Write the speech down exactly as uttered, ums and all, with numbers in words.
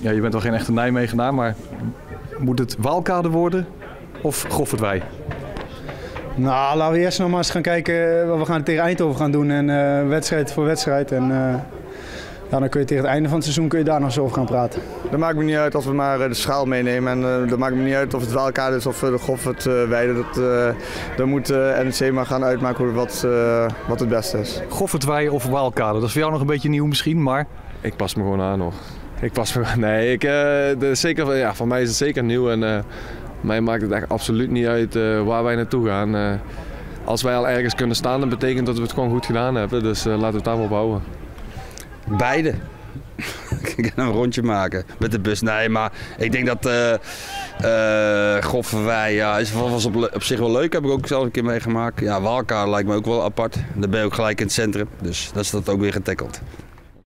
Ja, je bent wel geen echte Nijmegenaar, maar moet het Waalkade worden of Goffertweide? Nou, laten we eerst nog maar eens gaan kijken wat we gaan tegen Eindhoven gaan doen. En uh, wedstrijd voor wedstrijd. En uh, dan kun je tegen het einde van het seizoen kun je daar nog zo over gaan praten. Dat maakt me niet uit als we maar de schaal meenemen. En uh, dat maakt me niet uit of het Waalkade is of de Goffertweide. Dat, uh, dan moet uh, N E C maar gaan uitmaken wat, uh, wat het beste is. Goffertweide of Waalkade, dat is voor jou nog een beetje nieuw misschien, maar... Ik pas me gewoon aan nog. Ik pas me... Nee, ik, uh, de, zeker, ja, voor mij is het zeker nieuw. En, uh, mij maakt het echt absoluut niet uit uh, waar wij naartoe gaan. Uh, als wij al ergens kunnen staan, dan betekent dat we het gewoon goed gedaan hebben. Dus uh, laten we het daarop houden. Beide. Ik kan een rondje maken met de bus. Nee, maar ik denk dat uh, uh, Goffertweide, ja, is was op, op zich wel leuk. Heb ik ook zelf een keer meegemaakt. Ja, Waalkade lijkt me ook wel apart. Daar ben je ook gelijk in het centrum. Dus dat is dat ook weer getackeld.